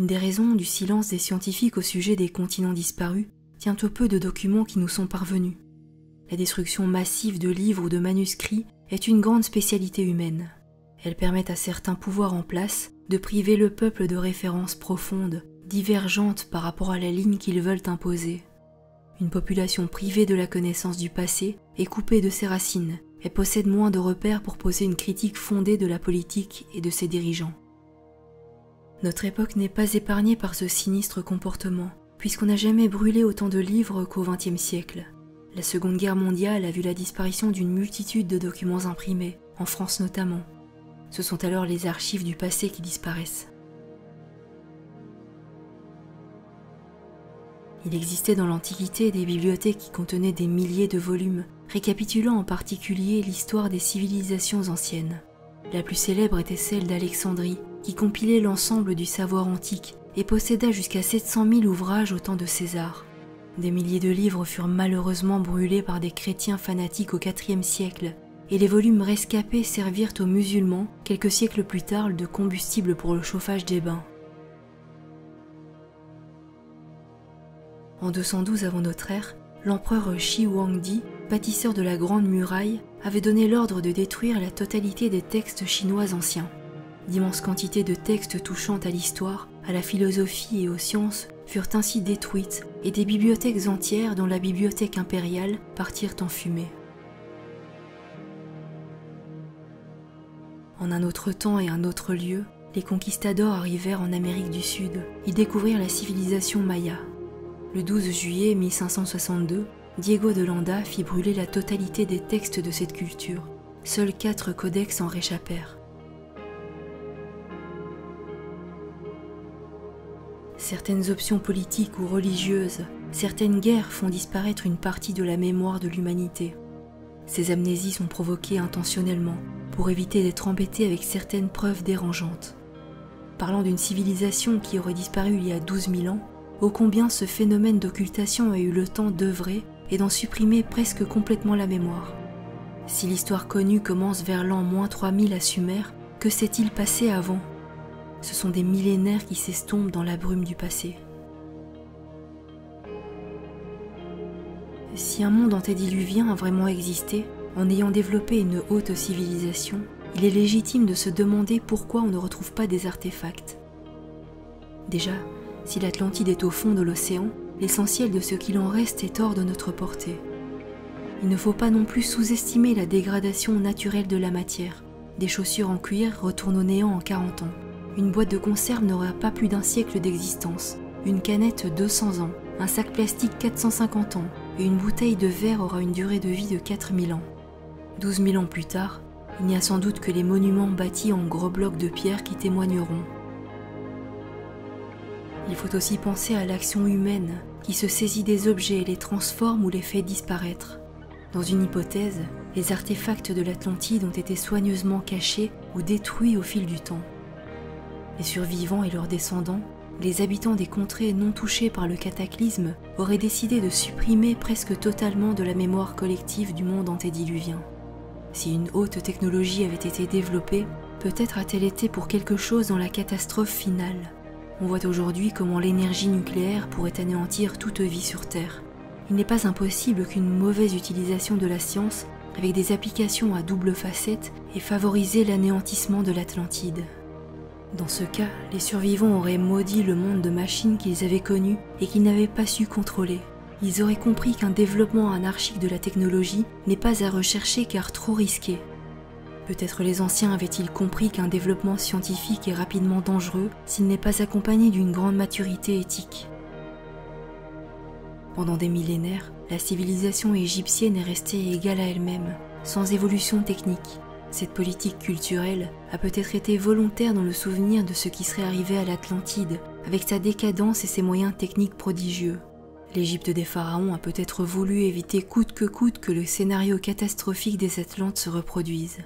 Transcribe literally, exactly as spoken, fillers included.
Une des raisons du silence des scientifiques au sujet des continents disparus tient au peu de documents qui nous sont parvenus. La destruction massive de livres ou de manuscrits est une grande spécialité humaine. Elle permet à certains pouvoirs en place de priver le peuple de références profondes, divergentes par rapport à la ligne qu'ils veulent imposer. Une population privée de la connaissance du passé est coupée de ses racines et possède moins de repères pour poser une critique fondée de la politique et de ses dirigeants. Notre époque n'est pas épargnée par ce sinistre comportement, puisqu'on n'a jamais brûlé autant de livres qu'au vingtième siècle. La Seconde Guerre mondiale a vu la disparition d'une multitude de documents imprimés, en France notamment. Ce sont alors les archives du passé qui disparaissent. Il existait dans l'Antiquité des bibliothèques qui contenaient des milliers de volumes, récapitulant en particulier l'histoire des civilisations anciennes. La plus célèbre était celle d'Alexandrie, qui compilait l'ensemble du savoir antique et posséda jusqu'à sept cent mille ouvrages au temps de César. Des milliers de livres furent malheureusement brûlés par des chrétiens fanatiques au quatrième siècle, et les volumes rescapés servirent aux musulmans, quelques siècles plus tard, de combustible pour le chauffage des bains. En deux cent douze avant notre ère, l'empereur Shi Huangdi, bâtisseur de la Grande Muraille, avait donné l'ordre de détruire la totalité des textes chinois anciens. D'immenses quantités de textes touchant à l'histoire, à la philosophie et aux sciences furent ainsi détruites et des bibliothèques entières, dont la bibliothèque impériale, partirent en fumée. En un autre temps et un autre lieu, les conquistadors arrivèrent en Amérique du Sud et découvrirent la civilisation Maya. Le douze juillet mille cinq cent soixante-deux, Diego de Landa fit brûler la totalité des textes de cette culture. Seuls quatre codex en réchappèrent. Certaines options politiques ou religieuses, certaines guerres font disparaître une partie de la mémoire de l'humanité. Ces amnésies sont provoquées intentionnellement pour éviter d'être embêtés avec certaines preuves dérangeantes. Parlant d'une civilisation qui aurait disparu il y a douze mille ans, ô combien ce phénomène d'occultation a eu le temps d'œuvrer et d'en supprimer presque complètement la mémoire. Si l'histoire connue commence vers l'an moins trois mille à Sumer, que s'est-il passé avant? Ce sont des millénaires qui s'estompent dans la brume du passé. Si un monde antédiluvien a vraiment existé, en ayant développé une haute civilisation, il est légitime de se demander pourquoi on ne retrouve pas des artefacts. Déjà, si l'Atlantide est au fond de l'océan, l'essentiel de ce qu'il en reste est hors de notre portée. Il ne faut pas non plus sous-estimer la dégradation naturelle de la matière. Des chaussures en cuir retournent au néant en quarante ans. Une boîte de conserve n'aura pas plus d'un siècle d'existence. Une canette deux cents ans, un sac plastique quatre cent cinquante ans et une bouteille de verre aura une durée de vie de quatre mille ans. douze mille ans plus tard, il n'y a sans doute que les monuments bâtis en gros blocs de pierre qui témoigneront. Il faut aussi penser à l'action humaine, qui se saisit des objets et les transforme ou les fait disparaître. Dans une hypothèse, les artefacts de l'Atlantide ont été soigneusement cachés ou détruits au fil du temps. Les survivants et leurs descendants, les habitants des contrées non touchés par le cataclysme, auraient décidé de supprimer presque totalement de la mémoire collective du monde antédiluvien. Si une haute technologie avait été développée, peut-être a-t-elle été pour quelque chose dans la catastrophe finale. On voit aujourd'hui comment l'énergie nucléaire pourrait anéantir toute vie sur Terre. Il n'est pas impossible qu'une mauvaise utilisation de la science, avec des applications à double facette, ait favorisé l'anéantissement de l'Atlantide. Dans ce cas, les survivants auraient maudit le monde de machines qu'ils avaient connu et qu'ils n'avaient pas su contrôler. Ils auraient compris qu'un développement anarchique de la technologie n'est pas à rechercher car trop risqué. Peut-être les anciens avaient-ils compris qu'un développement scientifique est rapidement dangereux s'il n'est pas accompagné d'une grande maturité éthique. Pendant des millénaires, la civilisation égyptienne est restée égale à elle-même, sans évolution technique. Cette politique culturelle a peut-être été volontaire dans le souvenir de ce qui serait arrivé à l'Atlantide, avec sa décadence et ses moyens techniques prodigieux. L'Égypte des pharaons a peut-être voulu éviter coûte que coûte que le scénario catastrophique des Atlantes se reproduise.